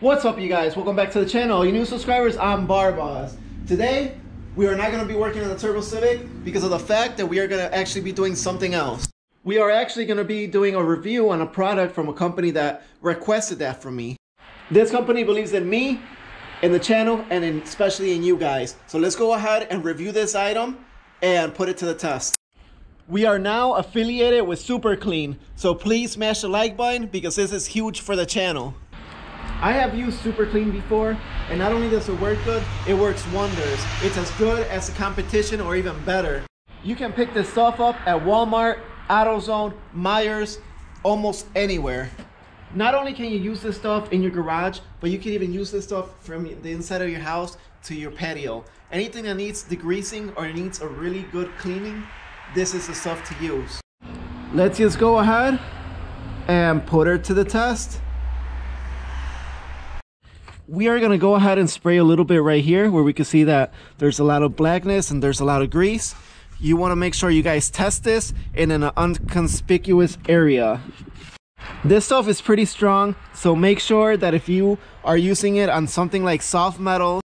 What's up, you guys? Welcome back to the channel. You new subscribers, I'm Barbaz. Today, we are not going to be working on the Turbo Civic because of the fact that we are going to actually be doing something else. We are actually going to be doing a review on a product from a company that requested that from me. This company believes in me, in the channel, and especially in you guys. So let's go ahead and review this item and put it to the test. We are now affiliated with Super Clean, so please smash the like button because this is huge for the channel. I have used Super Clean before, and not only does it work good, it works wonders. It's as good as the competition or even better. You can pick this stuff up at Walmart, AutoZone, Meijer's, almost anywhere. Not only can you use this stuff in your garage, but you can even use this stuff from the inside of your house to your patio. Anything that needs degreasing or needs a really good cleaning, this is the stuff to use. Let's just go ahead and put her to the test. We are going to go ahead and spray a little bit right here where we can see that there's a lot of blackness and there's a lot of grease. You want to make sure you guys test this in an inconspicuous area. This stuff is pretty strong, so make sure that if you are using it on something like soft metal,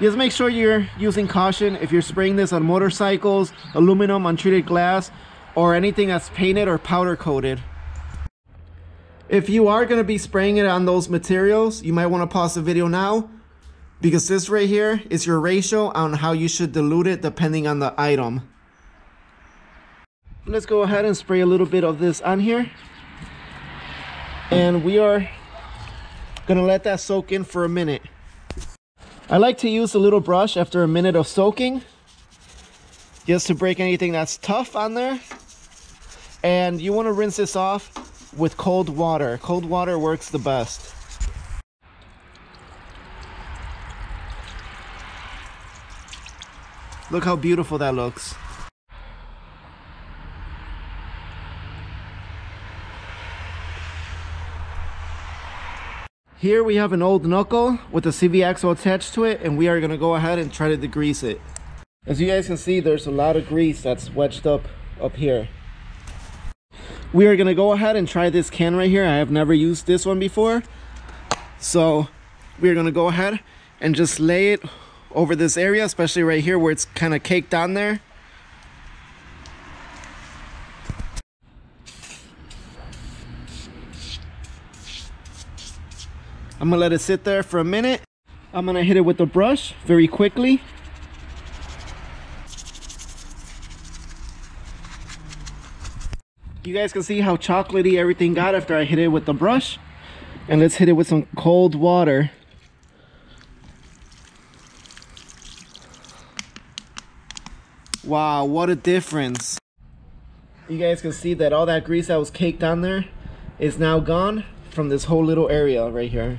just make sure you're using caution if you're spraying this on motorcycles, aluminum, untreated glass, or anything that's painted or powder coated. If you are going to be spraying it on those materials, you might want to pause the video now because this right here is your ratio on how you should dilute it depending on the item. Let's go ahead and spray a little bit of this on here. And we are going to let that soak in for a minute. I like to use a little brush after a minute of soaking just to break anything that's tough on there. And you want to rinse this off with cold water. Cold water works the best. Look how beautiful that looks. Here we have an old knuckle with a CV axle attached to it, and we are going to go ahead and try to degrease it. As you guys can see, there's a lot of grease that's wedged up here. We are going to go ahead and try this can right here. I have never used this one before. So we're going to go ahead and just lay it over this area, especially right here where it's kind of caked on there. I'm going to let it sit there for a minute. I'm going to hit it with the brush very quickly. You guys can see how chocolatey everything got after I hit it with the brush. And let's hit it with some cold water. Wow, what a difference. You guys can see that all that grease that was caked on there is now gone from this whole little area right here.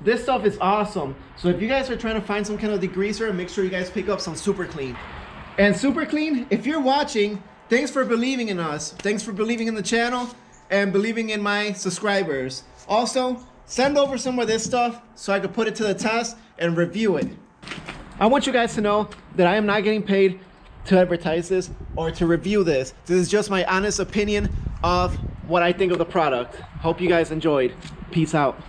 This stuff is awesome. So if you guys are trying to find some kind of degreaser, make sure you guys pick up some Super Clean. And Super Clean, if you're watching, thanks for believing in us. Thanks for believing in the channel and believing in my subscribers. Also, send over some of this stuff so I can put it to the test and review it. I want you guys to know that I am not getting paid to advertise this or to review this. This is just my honest opinion of what I think of the product. Hope you guys enjoyed. Peace out.